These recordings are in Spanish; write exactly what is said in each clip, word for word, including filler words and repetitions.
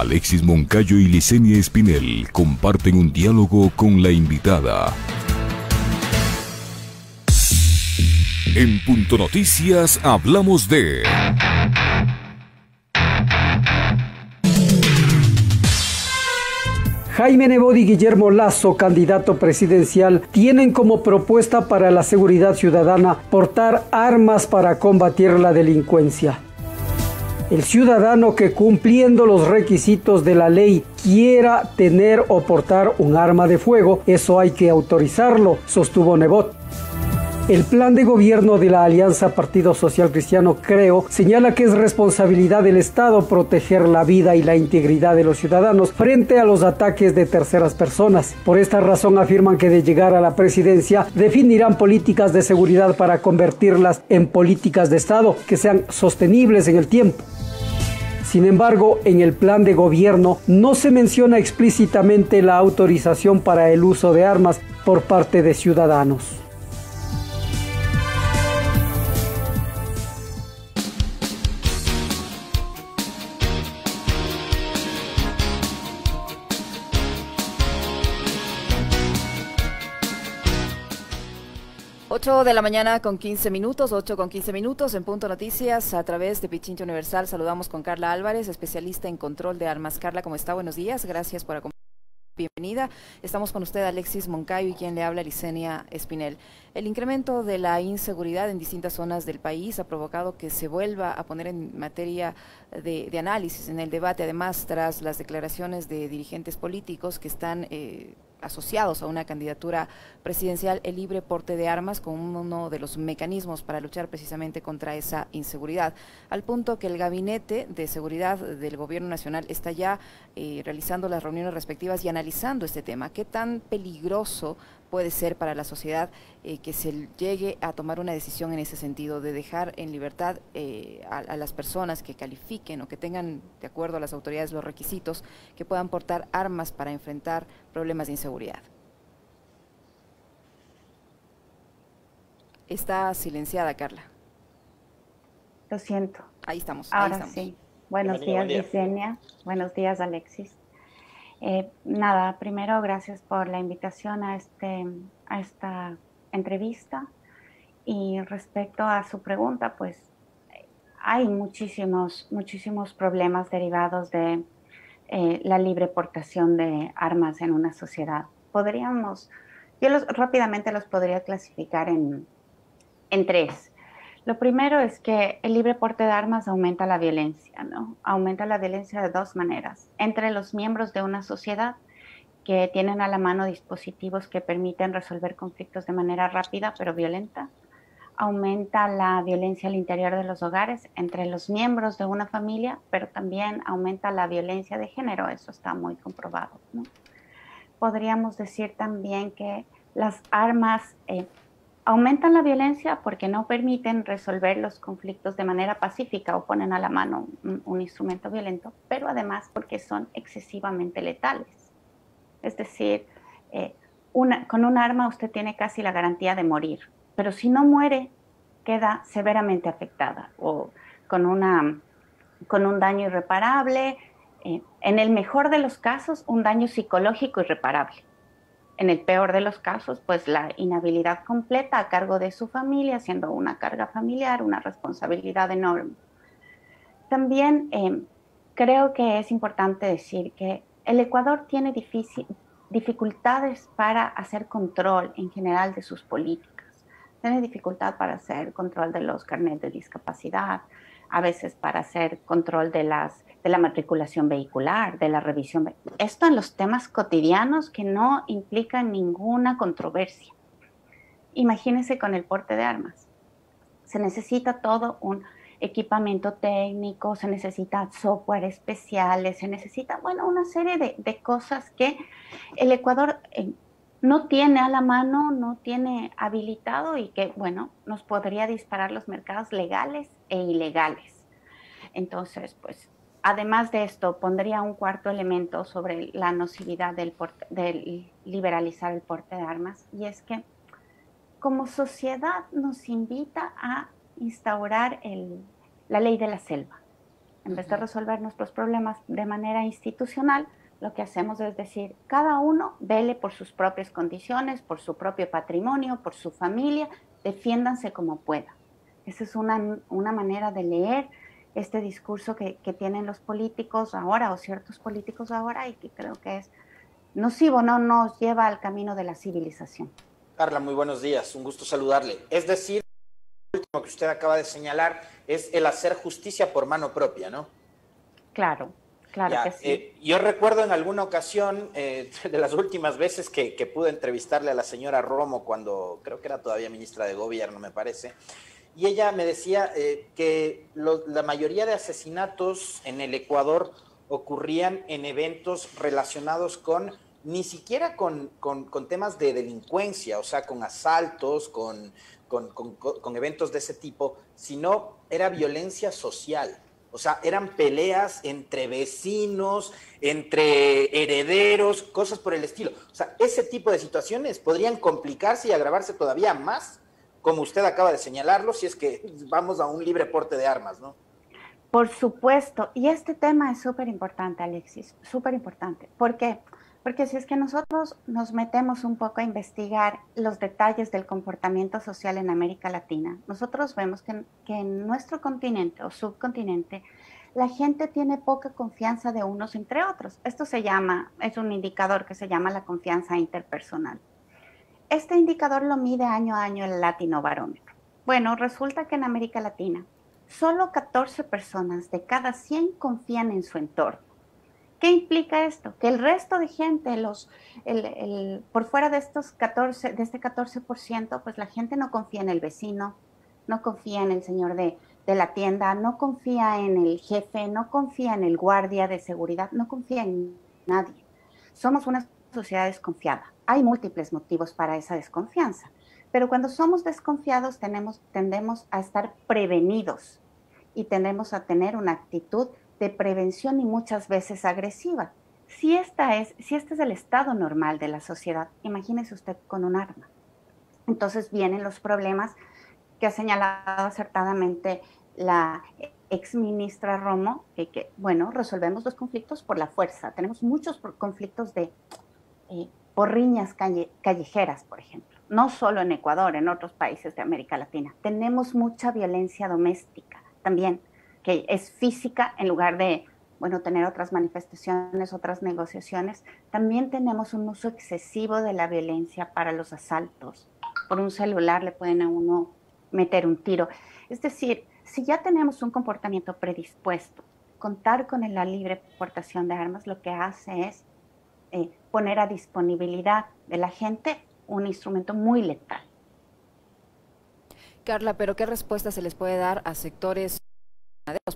Alexis Moncayo y Lisenia Espinel comparten un diálogo con la invitada. En Punto Noticias hablamos de... Jaime Nebot y Guillermo Lazo, candidato presidencial, tienen como propuesta para la seguridad ciudadana portar armas para combatir la delincuencia. El ciudadano que cumpliendo los requisitos de la ley quiera tener o portar un arma de fuego, eso hay que autorizarlo, sostuvo Nebot. El plan de gobierno de la Alianza Partido Social Cristiano, Creo, señala que es responsabilidad del Estado proteger la vida y la integridad de los ciudadanos frente a los ataques de terceras personas. Por esta razón afirman que de llegar a la presidencia definirán políticas de seguridad para convertirlas en políticas de Estado que sean sostenibles en el tiempo. Sin embargo, en el plan de gobierno no se menciona explícitamente la autorización para el uso de armas por parte de ciudadanos. ocho de la mañana con quince minutos, ocho con quince minutos en Punto Noticias a través de Pichincha Universal. Saludamos con Carla Álvarez, especialista en control de armas. Carla, ¿cómo está? Buenos días, gracias por acompañarnos. Bienvenida. Estamos con usted, Alexis Moncayo, y quien le habla, Lisenia Espinel. El incremento de la inseguridad en distintas zonas del país ha provocado que se vuelva a poner en materia de, de análisis en el debate, además tras las declaraciones de dirigentes políticos que están... Eh, asociados a una candidatura presidencial, el libre porte de armas como uno de los mecanismos para luchar precisamente contra esa inseguridad, al punto que el Gabinete de Seguridad del Gobierno Nacional está ya eh, realizando las reuniones respectivas y analizando este tema. ¿Qué tan peligroso puede ser para la sociedad eh, que se llegue a tomar una decisión en ese sentido, de dejar en libertad eh, a, a las personas que califiquen o que tengan, de acuerdo a las autoridades, los requisitos, que puedan portar armas para enfrentar problemas de inseguridad? Está silenciada, Carla. Lo siento. Ahí estamos. Ahora ahí estamos. Sí. Buenos días, Lisenia. Buenos días, Alexis. Eh, nada, primero gracias por la invitación a, este, a esta entrevista, y respecto a su pregunta, pues hay muchísimos, muchísimos problemas derivados de eh, la libre portación de armas en una sociedad. Podríamos, yo los, rápidamente los podría clasificar en, en tres. Lo primero es que el libre porte de armas aumenta la violencia, ¿no? Aumenta la violencia de dos maneras. Entre los miembros de una sociedad que tienen a la mano dispositivos que permiten resolver conflictos de manera rápida pero violenta. Aumenta la violencia al interior de los hogares, entre los miembros de una familia, pero también aumenta la violencia de género. Eso está muy comprobado, ¿no? Podríamos decir también que las armas... Eh, Aumentan la violencia porque no permiten resolver los conflictos de manera pacífica o ponen a la mano un, un instrumento violento, pero además porque son excesivamente letales. Es decir, eh, una, con un arma usted tiene casi la garantía de morir, pero si no muere, queda severamente afectada o con, una, con un daño irreparable, eh, en el mejor de los casos, un daño psicológico irreparable. En el peor de los casos, pues la inhabilidad completa a cargo de su familia, siendo una carga familiar, una responsabilidad enorme. También eh, creo que es importante decir que el Ecuador tiene difícil, dificultades para hacer control en general de sus políticas. Tiene dificultad para hacer control de los carnets de discapacidad, a veces para hacer control de las... de la matriculación vehicular, de la revisión vehicular. Esto en los temas cotidianos que no implican ninguna controversia. Imagínense con el porte de armas. Se necesita todo un equipamiento técnico, se necesita software especiales, se necesita, bueno, una serie de, de cosas que el Ecuador eh, no tiene a la mano, no tiene habilitado y que, bueno, nos podría disparar los mercados legales e ilegales. Entonces, pues, además de esto, pondría un cuarto elemento sobre la nocividad del, porte, del liberalizar el porte de armas, y es que como sociedad nos invita a instaurar el, la ley de la selva. en vez de resolver nuestros problemas de manera institucional, lo que hacemos es decir, cada uno vele por sus propias condiciones, por su propio patrimonio, por su familia, defiéndanse como pueda. Esa es una, una manera de leer este discurso que, que tienen los políticos ahora o ciertos políticos ahora y que creo que es nocivo, no nos lleva al camino de la civilización. Carla, muy buenos días, un gusto saludarle. Es decir, lo último que usted acaba de señalar es el hacer justicia por mano propia, ¿no? Claro, claro ya, que sí. Eh, yo recuerdo en alguna ocasión, eh, de las últimas veces que, que pude entrevistarle a la señora Romo, cuando creo que era todavía ministra de Gobierno, me parece, y ella me decía eh, que lo, la mayoría de asesinatos en el Ecuador ocurrían en eventos relacionados con, ni siquiera con, con, con temas de delincuencia, o sea, con asaltos, con, con, con, con eventos de ese tipo, sino era violencia social. O sea, eran peleas entre vecinos, entre herederos, cosas por el estilo. O sea, ese tipo de situaciones podrían complicarse y agravarse todavía más, como usted acaba de señalarlo, si es que vamos a un libre porte de armas, ¿no? Por supuesto, y este tema es súper importante, Alexis, súper importante. ¿Por qué? Porque si es que nosotros nos metemos un poco a investigar los detalles del comportamiento social en América Latina, nosotros vemos que, que en nuestro continente o subcontinente la gente tiene poca confianza de unos entre otros. Esto se llama, es un indicador que se llama la confianza interpersonal. Este indicador lo mide año a año el Latino Barómetro. Bueno, resulta que en América Latina solo catorce personas de cada cien confían en su entorno. ¿Qué implica esto? Que el resto de gente, los, el, el, por fuera de, estos catorce, de este catorce por ciento, pues la gente no confía en el vecino, no confía en el señor de, de la tienda, no confía en el jefe, no confía en el guardia de seguridad, no confía en nadie. Somos una sociedad desconfiada. Hay múltiples motivos para esa desconfianza. Pero cuando somos desconfiados tenemos, tendemos a estar prevenidos y tendemos a tener una actitud de prevención y muchas veces agresiva. Si, esta es, si este es el estado normal de la sociedad, imagínese usted con un arma. Entonces vienen los problemas que ha señalado acertadamente la exministra Romo, que, que bueno, resolvemos los conflictos por la fuerza. Tenemos muchos conflictos de eh, por riñas calle, callejeras, por ejemplo. No solo en Ecuador, en otros países de América Latina. Tenemos mucha violencia doméstica también, que es física en lugar de, bueno, tener otras manifestaciones, otras negociaciones. También tenemos un uso excesivo de la violencia para los asaltos. Por un celular le pueden a uno meter un tiro. Es decir, si ya tenemos un comportamiento predispuesto, contar con la libre portación de armas lo que hace es eh, poner a disponibilidad de la gente un instrumento muy letal. Carla, ¿pero qué respuesta se les puede dar a sectores,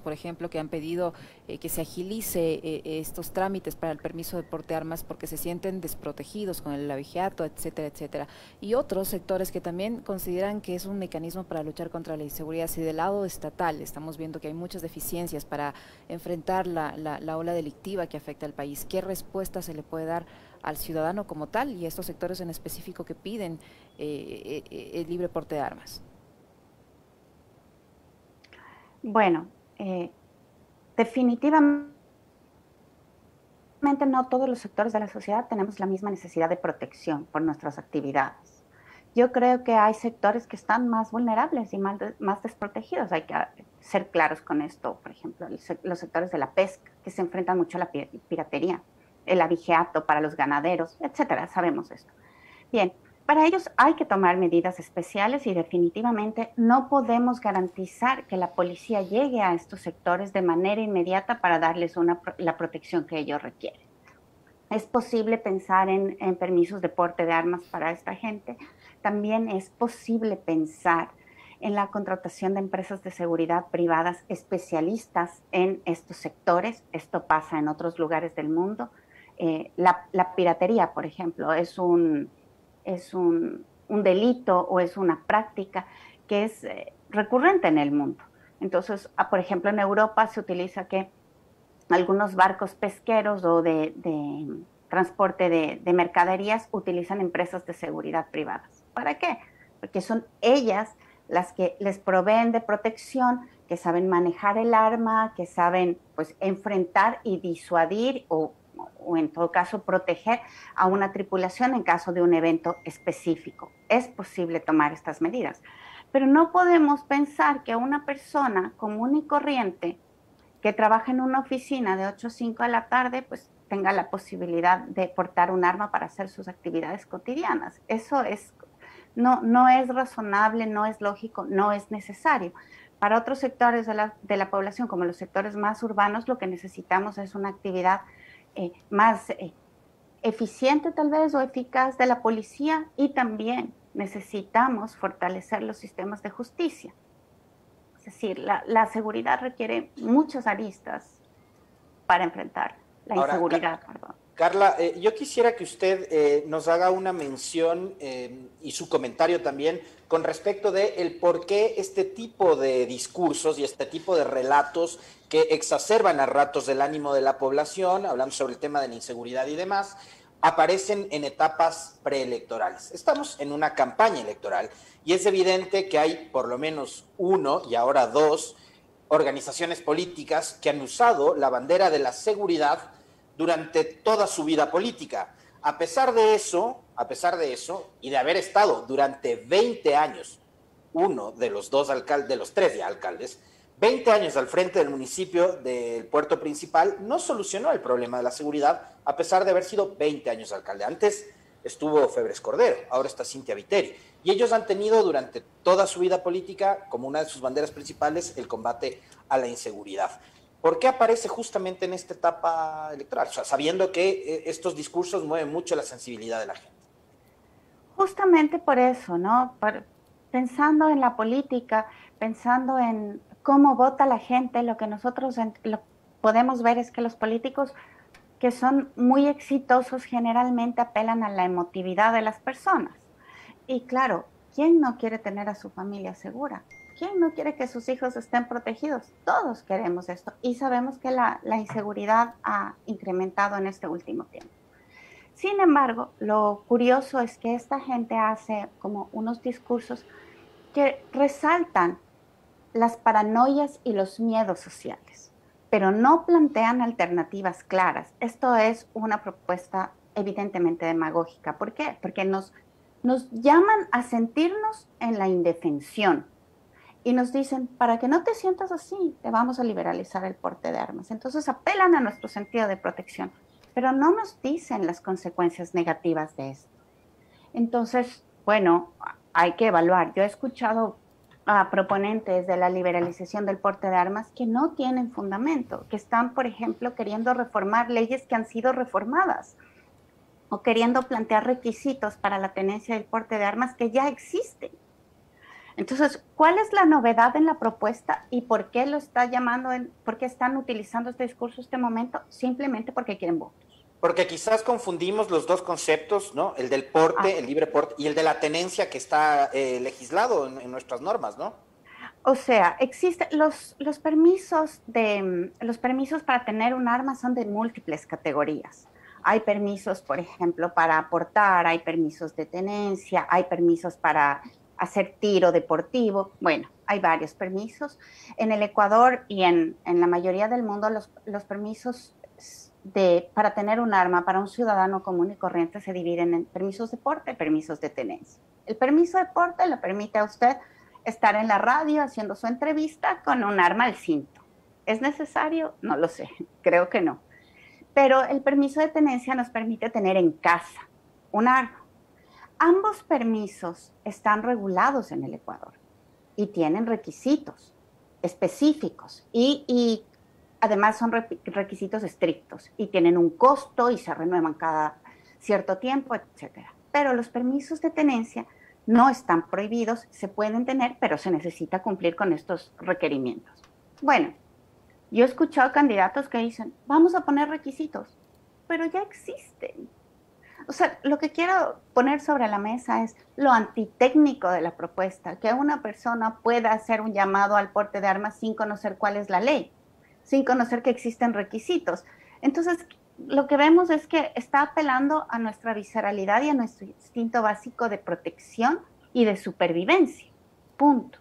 por ejemplo, que han pedido eh, que se agilice eh, estos trámites para el permiso de porte de armas porque se sienten desprotegidos con el abigeato, etcétera, etcétera? Y otros sectores que también consideran que es un mecanismo para luchar contra la inseguridad. Si del lado estatal estamos viendo que hay muchas deficiencias para enfrentar la, la, la ola delictiva que afecta al país, ¿qué respuesta se le puede dar al ciudadano como tal y a estos sectores en específico que piden eh, eh, el libre porte de armas? Bueno, eh, definitivamente no todos los sectores de la sociedad tenemos la misma necesidad de protección por nuestras actividades. Yo creo que hay sectores que están más vulnerables y más, de, más desprotegidos. Hay que ser claros con esto. Por ejemplo, el, los sectores de la pesca, que se enfrentan mucho a la piratería, el abigeato para los ganaderos, etcétera, sabemos esto. Bien, para ellos hay que tomar medidas especiales y definitivamente no podemos garantizar que la policía llegue a estos sectores de manera inmediata para darles una, la protección que ellos requieren. Es posible pensar en, en permisos de porte de armas para esta gente. También es posible pensar en la contratación de empresas de seguridad privadas especialistas en estos sectores. Esto pasa en otros lugares del mundo. Eh, la, la piratería, por ejemplo, es un, es un, un delito o es una práctica que es eh, recurrente en el mundo. Entonces, ah, por ejemplo, en Europa se utiliza que algunos barcos pesqueros o de, de transporte de, de mercaderías utilizan empresas de seguridad privadas. ¿Para qué? Porque son ellas las que les proveen de protección que saben manejar el arma, que saben pues enfrentar y disuadir o, o en todo caso proteger a una tripulación en caso de un evento específico. Es posible tomar estas medidas. Pero no podemos pensar que una persona común y corriente que trabaja en una oficina de ocho a cinco de la tarde, pues tenga la posibilidad de portar un arma para hacer sus actividades cotidianas. Eso es, no, no es razonable, no es lógico, no es necesario. Para otros sectores de la, de la población, como los sectores más urbanos, lo que necesitamos es una actividad eh, más eh, eficiente tal vez o eficaz de la policía, y también necesitamos fortalecer los sistemas de justicia. Es decir, la, la seguridad requiere muchas aristas para enfrentar la inseguridad. Ahora, Car perdón. Carla, eh, yo quisiera que usted eh, nos haga una mención eh, y su comentario también con respecto de el por qué este tipo de discursos y este tipo de relatos que exacerban a ratos el ánimo de la población, hablando sobre el tema de la inseguridad y demás, aparecen en etapas preelectorales. Estamos en una campaña electoral y es evidente que hay por lo menos uno y ahora dos organizaciones políticas que han usado la bandera de la seguridad durante toda su vida política. A pesar de eso, a pesar de eso y de haber estado durante veinte años, uno de los dos alcaldes, de los tres ya alcaldes, veinte años al frente del municipio del puerto principal, no solucionó el problema de la seguridad, a pesar de haber sido veinte años alcalde. Antes estuvo Febres Cordero, ahora está Cintia Viteri. Y ellos han tenido durante toda su vida política, como una de sus banderas principales, el combate a la inseguridad. ¿Por qué aparece justamente en esta etapa electoral? O sea, sabiendo que estos discursos mueven mucho la sensibilidad de la gente. Justamente por eso, ¿no? Por, pensando en la política, pensando en cómo vota la gente, lo que nosotros lo podemos ver es que los políticos que son muy exitosos generalmente apelan a la emotividad de las personas. Y claro, ¿quién no quiere tener a su familia segura? ¿Quién no quiere que sus hijos estén protegidos? Todos queremos esto y sabemos que la, la inseguridad ha incrementado en este último tiempo. Sin embargo, lo curioso es que esta gente hace como unos discursos que resaltan las paranoias y los miedos sociales, pero no plantean alternativas claras. Esto es una propuesta evidentemente demagógica. ¿Por qué? Porque nos, nos llaman a sentirnos en la indefensión y nos dicen, para que no te sientas así, te vamos a liberalizar el porte de armas. Entonces apelan a nuestro sentido de protección, pero no nos dicen las consecuencias negativas de esto. Entonces, bueno, hay que evaluar. Yo he escuchado a proponentes de la liberalización del porte de armas que no tienen fundamento, que están, por ejemplo, queriendo reformar leyes que han sido reformadas o queriendo plantear requisitos para la tenencia del porte de armas que ya existen. Entonces, ¿cuál es la novedad en la propuesta y por qué lo está llamando, en, por qué están utilizando este discurso en este momento? Simplemente porque quieren votos. Porque quizás confundimos los dos conceptos, ¿no? El del porte, ah. el libre porte, y el de la tenencia que está eh, legislado en, en nuestras normas, ¿no? O sea, existen los, los, permisos de, los permisos para tener un arma son de múltiples categorías. Hay permisos, por ejemplo, para aportar, hay permisos de tenencia, hay permisos para hacer tiro deportivo. Bueno, hay varios permisos. En el Ecuador y en, en la mayoría del mundo los, los permisos De, para tener un arma para un ciudadano común y corriente se dividen en permisos de porte y permisos de tenencia. El permiso de porte le permite a usted estar en la radio haciendo su entrevista con un arma al cinto. ¿Es necesario? No lo sé, creo que no. Pero el permiso de tenencia nos permite tener en casa un arma. Ambos permisos están regulados en el Ecuador y tienen requisitos específicos y, y además son requisitos estrictos y tienen un costo y se renuevan cada cierto tiempo, etcétera. Pero los permisos de tenencia no están prohibidos, se pueden tener, pero se necesita cumplir con estos requerimientos. Bueno, yo he escuchado candidatos que dicen, vamos a poner requisitos, pero ya existen. O sea, lo que quiero poner sobre la mesa es lo antitécnico de la propuesta, que una persona pueda hacer un llamado al porte de armas sin conocer cuál es la ley, sin conocer que existen requisitos. Entonces, lo que vemos es que está apelando a nuestra visceralidad y a nuestro instinto básico de protección y de supervivencia. Punto.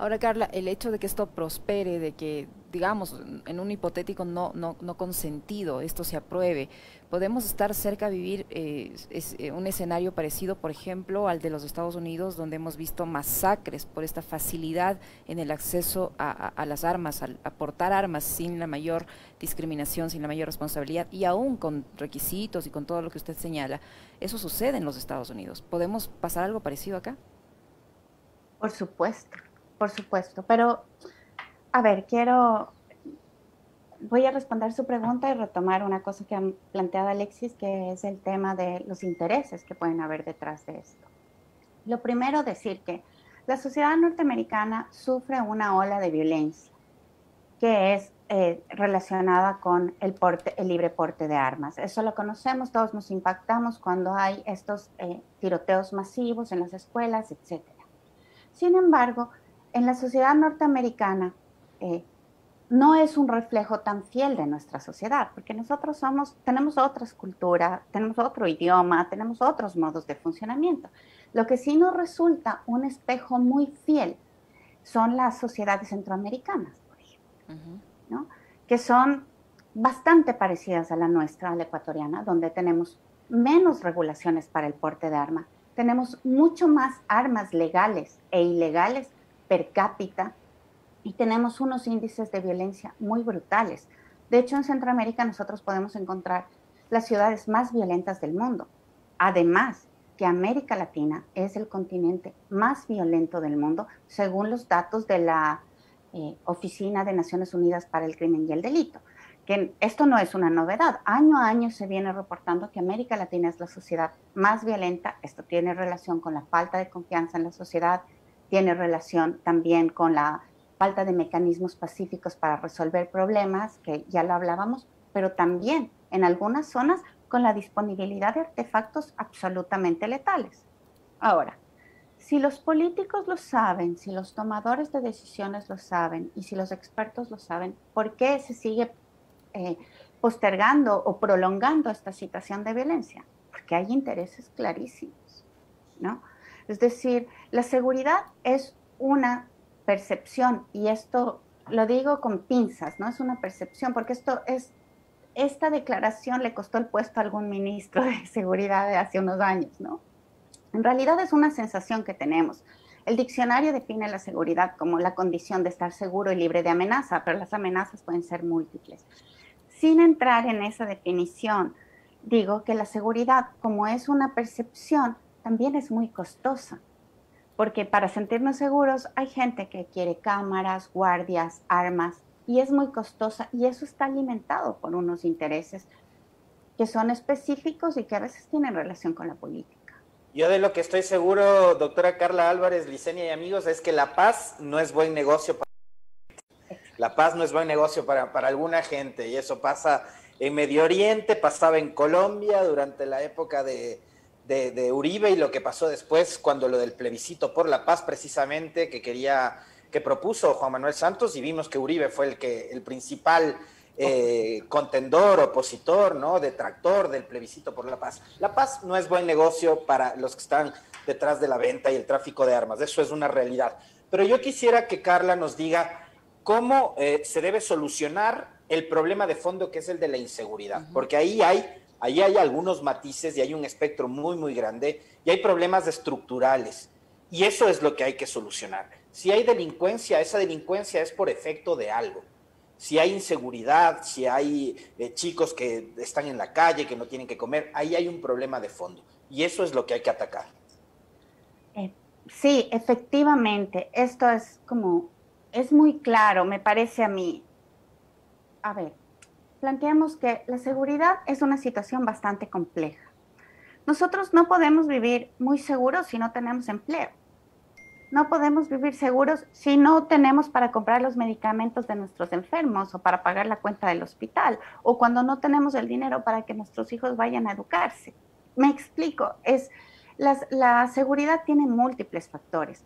Ahora, Carla, el hecho de que esto prospere, de que, digamos, en un hipotético no, no, no consentido, esto se apruebe, ¿podemos estar cerca a vivir eh, es, eh, un escenario parecido, por ejemplo, al de los Estados Unidos, donde hemos visto masacres por esta facilidad en el acceso a, a, a las armas, a, a portar armas sin la mayor discriminación, sin la mayor responsabilidad, y aún con requisitos y con todo lo que usted señala? Eso sucede en los Estados Unidos. ¿Podemos pasar algo parecido acá? Por supuesto, por supuesto, pero... A ver, quiero, voy a responder su pregunta y retomar una cosa que ha planteado Alexis, que es el tema de los intereses que pueden haber detrás de esto. Lo primero, decir que la sociedad norteamericana sufre una ola de violencia que es eh, relacionada con el, porte, el libre porte de armas. Eso lo conocemos, todos nos impactamos cuando hay estos eh, tiroteos masivos en las escuelas, etcétera. Sin embargo, en la sociedad norteamericana, Eh, no es un reflejo tan fiel de nuestra sociedad, porque nosotros somos, tenemos otras culturas, tenemos otro idioma, tenemos otros modos de funcionamiento. Lo que sí nos resulta un espejo muy fiel son las sociedades centroamericanas, por ejemplo, uh-huh. ¿no? Que son bastante parecidas a la nuestra, a la ecuatoriana, donde tenemos menos regulaciones para el porte de arma, tenemos mucho más armas legales e ilegales per cápita, y tenemos unos índices de violencia muy brutales. De hecho, en Centroamérica nosotros podemos encontrar las ciudades más violentas del mundo. Además, que América Latina es el continente más violento del mundo, según los datos de la eh, Oficina de Naciones Unidas para el Crimen y el Delito. Que esto no es una novedad. Año a año se viene reportando que América Latina es la sociedad más violenta. Esto tiene relación con la falta de confianza en la sociedad, tiene relación también con la falta de mecanismos pacíficos para resolver problemas, que ya lo hablábamos, pero también en algunas zonas con la disponibilidad de artefactos absolutamente letales. Ahora, si los políticos lo saben, si los tomadores de decisiones lo saben y si los expertos lo saben, ¿por qué se sigue eh, postergando o prolongando esta situación de violencia? Porque hay intereses clarísimos, ¿no? Es decir, la seguridad es una percepción, y esto lo digo con pinzas, no es una percepción, porque esto es, esta declaración le costó el puesto a algún ministro de seguridad de hace unos años, ¿no? En realidad es una sensación que tenemos. El diccionario define la seguridad como la condición de estar seguro y libre de amenaza, pero las amenazas pueden ser múltiples. Sin entrar en esa definición, digo que la seguridad, como es una percepción, también es muy costosa. Porque para sentirnos seguros hay gente que quiere cámaras, guardias, armas, y es muy costosa, y eso está alimentado por unos intereses que son específicos y que a veces tienen relación con la política. Yo de lo que estoy seguro, doctora Carla Álvarez, Lisenia y amigos, es que la paz no es buen negocio para la paz no es buen negocio para, para alguna gente, y eso pasa en Medio Oriente, pasaba en Colombia durante la época de... De, de Uribe, y lo que pasó después cuando lo del plebiscito por la paz, precisamente, que quería, que propuso Juan Manuel Santos, y vimos que Uribe fue el que el principal eh, contendor, opositor, ¿no? Detractor del plebiscito por la paz. La paz no es buen negocio para los que están detrás de la venta y el tráfico de armas, eso es una realidad. Pero yo quisiera que Carla nos diga cómo eh, se debe solucionar el problema de fondo, que es el de la inseguridad, porque ahí hay... Ahí hay algunos matices y hay un espectro muy, muy grande, y hay problemas estructurales, y eso es lo que hay que solucionar. Si hay delincuencia, esa delincuencia es por efecto de algo. Si hay inseguridad, si hay eh, chicos que están en la calle, que no tienen que comer, ahí hay un problema de fondo, y eso es lo que hay que atacar. Eh, sí, efectivamente, esto es como, es muy claro, me parece a mí. A ver. Planteamos que la seguridad es una situación bastante compleja. Nosotros no podemos vivir muy seguros si no tenemos empleo. No podemos vivir seguros si no tenemos para comprar los medicamentos de nuestros enfermos, o para pagar la cuenta del hospital, o cuando no tenemos el dinero para que nuestros hijos vayan a educarse. Me explico, es, las, la seguridad tiene múltiples factores.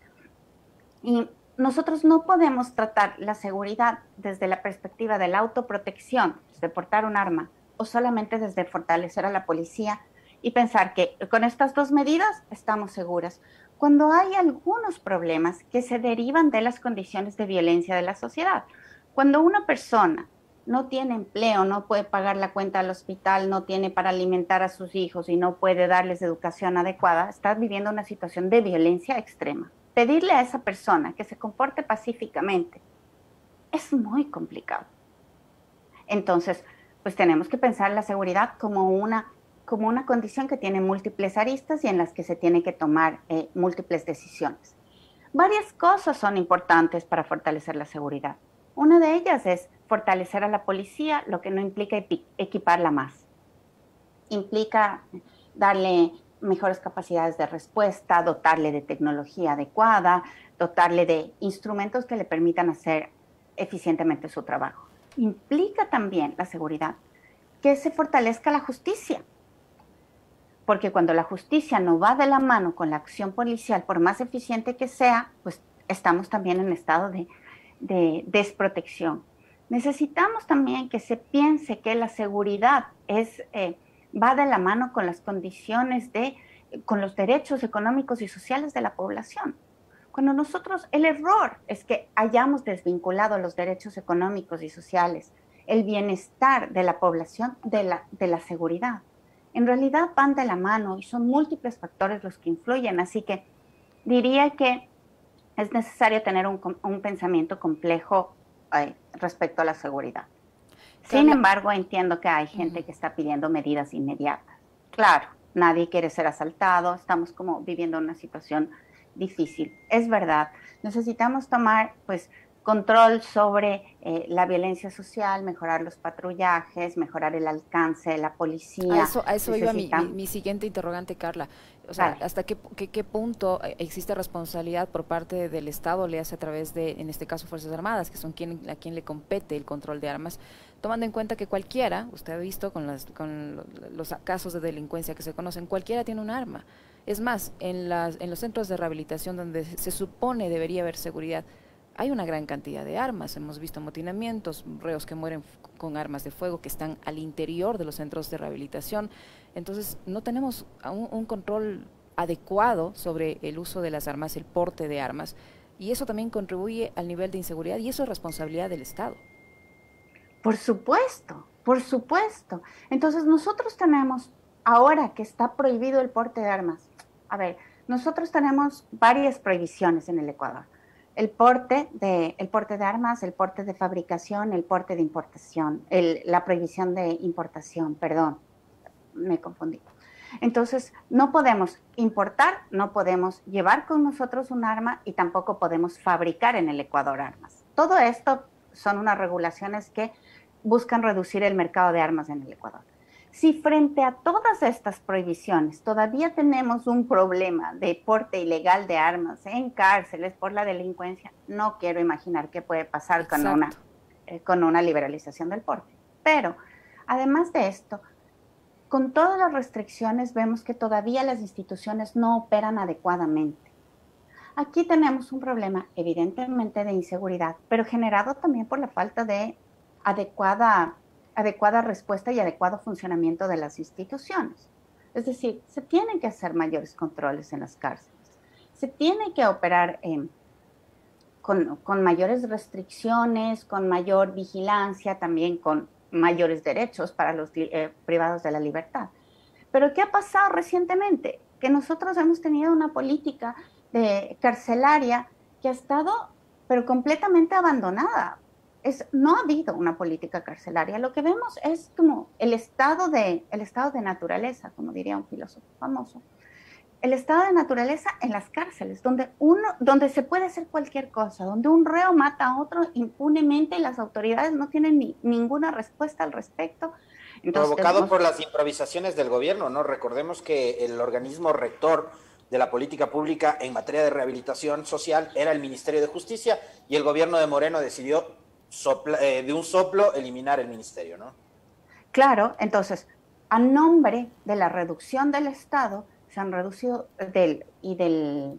Y nosotros no podemos tratar la seguridad desde la perspectiva de la autoprotección, de portar un arma, o solamente desde fortalecer a la policía y pensar que con estas dos medidas estamos seguras. cuando hay algunos problemas que se derivan de las condiciones de violencia de la sociedad. Cuando una persona no tiene empleo, no puede pagar la cuenta al hospital, no tiene para alimentar a sus hijos y no puede darles educación adecuada, está viviendo una situación de violencia extrema. Pedirle a esa persona que se comporte pacíficamente es muy complicado. Entonces, pues tenemos que pensar la seguridad como una, como una condición que tiene múltiples aristas y en las que se tiene que tomar eh, múltiples decisiones. Varias cosas son importantes para fortalecer la seguridad. Una de ellas es fortalecer a la policía, lo que no implica equiparla más. Implica darle mejores capacidades de respuesta, dotarle de tecnología adecuada, dotarle de instrumentos que le permitan hacer eficientemente su trabajo. Implica también la seguridad, que se fortalezca la justicia. Porque cuando la justicia no va de la mano con la acción policial, por más eficiente que sea, pues estamos también en estado de, de desprotección. Necesitamos también que se piense que la seguridad es, eh, va de la mano con las condiciones de, con los derechos económicos y sociales de la población. Cuando nosotros, el error es que hayamos desvinculado los derechos económicos y sociales, el bienestar de la población, de la, de la seguridad. En realidad van de la mano y son múltiples factores los que influyen, así que diría que es necesario tener un, un pensamiento complejo respecto a la seguridad. Sin embargo, entiendo que hay gente que está pidiendo medidas inmediatas. Claro, nadie quiere ser asaltado, estamos como viviendo una situación difícil. Es verdad, necesitamos tomar pues control sobre eh, la violencia social, mejorar los patrullajes, mejorar el alcance de la policía. A eso, a eso iba mi, mi, mi siguiente interrogante, Carla. O sea, vale. ¿Hasta qué, qué, qué punto existe responsabilidad por parte del Estado, le hace a través de, en este caso, Fuerzas Armadas, que son quien, a quien le compete el control de armas, tomando en cuenta que cualquiera, usted ha visto con, las, con los casos de delincuencia que se conocen, cualquiera tiene un arma? Es más, en, las, en los centros de rehabilitación donde se supone debería haber seguridad, hay una gran cantidad de armas, hemos visto amotinamientos, reos que mueren con armas de fuego que están al interior de los centros de rehabilitación. Entonces no tenemos un, un control adecuado sobre el uso de las armas, el porte de armas, y eso también contribuye al nivel de inseguridad, y eso es responsabilidad del Estado. Por supuesto, por supuesto. Entonces nosotros tenemos, ahora que está prohibido el porte de armas, a ver, nosotros tenemos varias prohibiciones en el Ecuador. El porte, de, el porte de armas, el porte de fabricación, el porte de importación, el, la prohibición de importación, perdón, me confundí. Entonces, no podemos importar, no podemos llevar con nosotros un arma y tampoco podemos fabricar en el Ecuador armas. Todo esto son unas regulaciones que buscan reducir el mercado de armas en el Ecuador. Si frente a todas estas prohibiciones todavía tenemos un problema de porte ilegal de armas en cárceles por la delincuencia, no quiero imaginar qué puede pasar con una, eh, con una liberalización del porte. Pero, además de esto, con todas las restricciones vemos que todavía las instituciones no operan adecuadamente. Aquí tenemos un problema evidentemente de inseguridad, pero generado también por la falta de adecuada... adecuada respuesta y adecuado funcionamiento de las instituciones. Es decir, se tienen que hacer mayores controles en las cárceles, se tiene que operar eh, con, con mayores restricciones, con mayor vigilancia, también con mayores derechos para los eh, privados de la libertad. Pero ¿qué ha pasado recientemente? Que nosotros hemos tenido una política de carcelaria que ha estado pero completamente abandonada. Es, no ha habido una política carcelaria. Lo que vemos es como el estado, de, el estado de naturaleza, como diría un filósofo famoso. El estado de naturaleza en las cárceles, donde, uno, donde se puede hacer cualquier cosa, donde un reo mata a otro impunemente y las autoridades no tienen ni, ninguna respuesta al respecto. Entonces, provocado tenemos... por las improvisaciones del gobierno, ¿no? Recordemos que el organismo rector de la política pública en materia de rehabilitación social era el Ministerio de Justicia, y el gobierno de Moreno decidió Sopla, eh, de un soplo eliminar el ministerio, ¿no? Claro, entonces, a nombre de la reducción del Estado, se han reducido, del y del,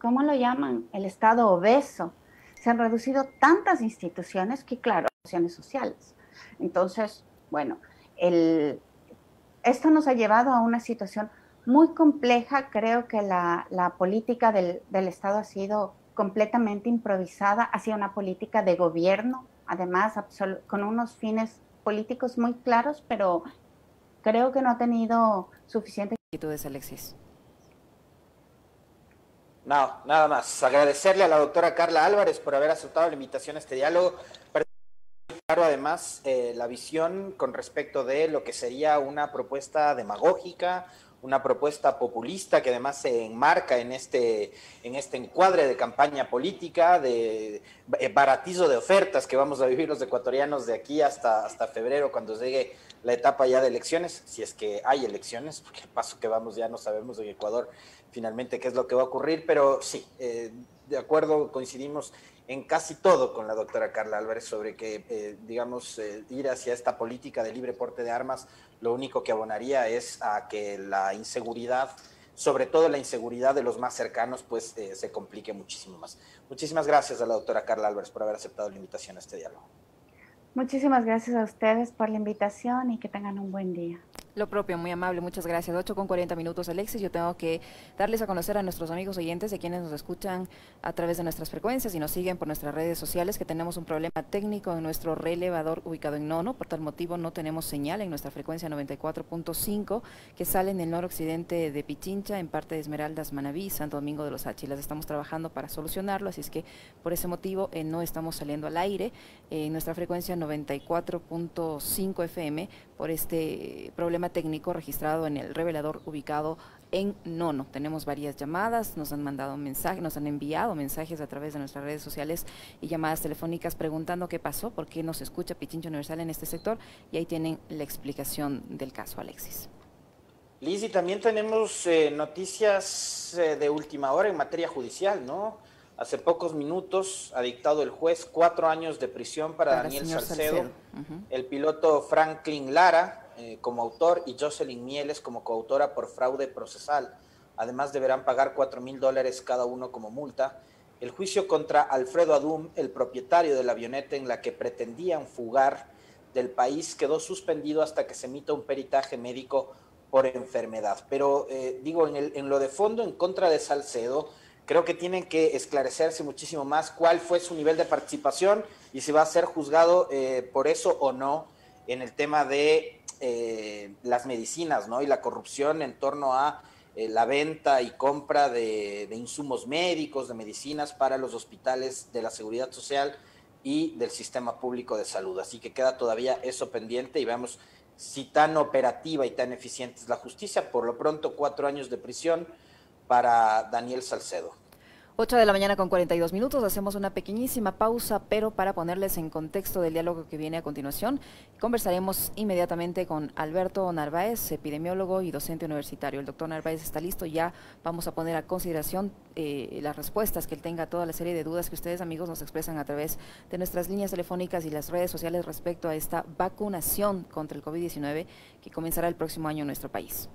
¿cómo lo llaman? El Estado obeso. Se han reducido tantas instituciones que, claro, acciones sociales. Entonces, bueno, el, esto nos ha llevado a una situación muy compleja. Creo que la, la política del, del Estado ha sido completamente improvisada, ha sido una política de gobierno, además con unos fines políticos muy claros, pero creo que no ha tenido suficiente. Actitudes, Alexis. No, nada más. Agradecerle a la doctora Carla Álvarez por haber aceptado la invitación a este diálogo. Claro, además, eh, la visión con respecto de lo que sería una propuesta demagógica, una propuesta populista que además se enmarca en este, en este encuadre de campaña política, de baratizo de ofertas que vamos a vivir los ecuatorianos de aquí hasta, hasta febrero, cuando llegue la etapa ya de elecciones, si es que hay elecciones, porque el paso que vamos ya no sabemos en Ecuador finalmente qué es lo que va a ocurrir, pero sí, eh, de acuerdo, coincidimos en casi todo con la doctora Carla Álvarez sobre que, eh, digamos, eh, ir hacia esta política de libre porte de armas, lo único que abonaría es a que la inseguridad, sobre todo la inseguridad de los más cercanos, pues eh, se complique muchísimo más. Muchísimas gracias a la doctora Carla Álvarez por haber aceptado la invitación a este diálogo. Muchísimas gracias a ustedes por la invitación y que tengan un buen día. Lo propio, muy amable, muchas gracias. ocho con cuarenta minutos, Alexis. Yo tengo que darles a conocer a nuestros amigos oyentes de quienes nos escuchan a través de nuestras frecuencias y nos siguen por nuestras redes sociales que tenemos un problema técnico en nuestro relevador ubicado en Nono. Por tal motivo no tenemos señal en nuestra frecuencia noventa y cuatro punto cinco que sale en el noroccidente de Pichincha, en parte de Esmeraldas, Manabí, Santo Domingo de los Áchilas. Estamos trabajando para solucionarlo, así es que por ese motivo eh, no estamos saliendo al aire en eh, nuestra frecuencia noventa y cuatro punto cinco F M por este problema técnico registrado en el revelador ubicado en Nono. Tenemos varias llamadas, nos han mandado mensajes, nos han enviado mensajes a través de nuestras redes sociales y llamadas telefónicas preguntando qué pasó, por qué no se escucha Pichincha Universal en este sector, y ahí tienen la explicación del caso, Alexis. Liz, y también tenemos eh, noticias eh, de última hora en materia judicial, ¿no? Hace pocos minutos ha dictado el juez cuatro años de prisión para, para Daniel Salcedo, Salcedo. Uh-huh. El piloto Franklin Lara como autor y Jocelyn Mieles como coautora por fraude procesal. Además deberán pagar cuatro mil dólares cada uno como multa. El juicio contra Alfredo Adum, el propietario de la avioneta en la que pretendían fugar del país, quedó suspendido hasta que se emita un peritaje médico por enfermedad. Pero eh, digo, en, el, en lo de fondo, en contra de Salcedo, creo que tienen que esclarecerse muchísimo más cuál fue su nivel de participación y si va a ser juzgado eh, por eso o no en el tema de Eh, las medicinas, ¿no? Y la corrupción en torno a eh, la venta y compra de, de insumos médicos, de medicinas para los hospitales de la Seguridad Social y del sistema público de salud. Así que queda todavía eso pendiente y veamos si tan operativa y tan eficiente es la justicia. Por lo pronto, cuatro años de prisión para Daniel Salcedo. ocho de la mañana con cuarenta y dos minutos, hacemos una pequeñísima pausa, pero para ponerles en contexto del diálogo que viene a continuación, conversaremos inmediatamente con Alberto Narváez, epidemiólogo y docente universitario. El doctor Narváez está listo, ya vamos a poner a consideración eh, las respuestas que él tenga a toda la serie de dudas que ustedes, amigos, nos expresan a través de nuestras líneas telefónicas y las redes sociales respecto a esta vacunación contra el COVID diecinueve que comenzará el próximo año en nuestro país.